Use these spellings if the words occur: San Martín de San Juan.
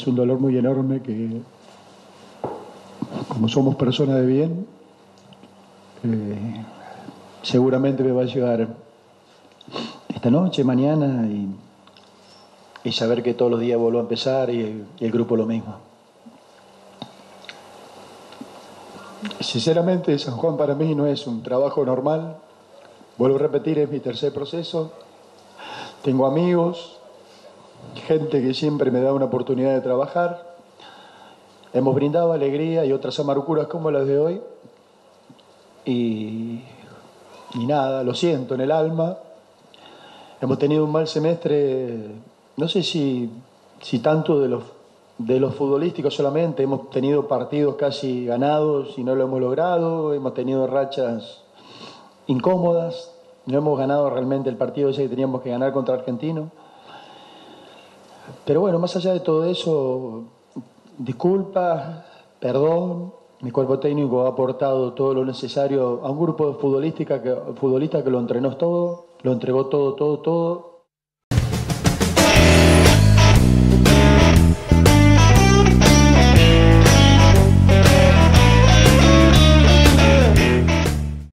es un dolor muy enorme que, como somos personas de bien, seguramente me va a llegar esta noche, mañana, y saber que todos los días vuelvo a empezar y el grupo lo mismo. Sinceramente, San Juan para mí no es un trabajo normal. Vuelvo a repetir, es mi tercer proceso. Tengo amigos, gente que siempre me da una oportunidad de trabajar. Hemos brindado alegría y otras amarguras como las de hoy. Y nada, lo siento en el alma. Hemos tenido un mal semestre, no sé si tanto de los futbolísticos solamente. Hemos tenido partidos casi ganados y no lo hemos logrado. Hemos tenido rachas incómodas. No hemos ganado realmente el partido ese que teníamos que ganar contra Argentino. Pero bueno, más allá de todo eso, disculpas, perdón. Mi cuerpo técnico ha aportado todo lo necesario a un grupo de futbolistas que lo entregó todo.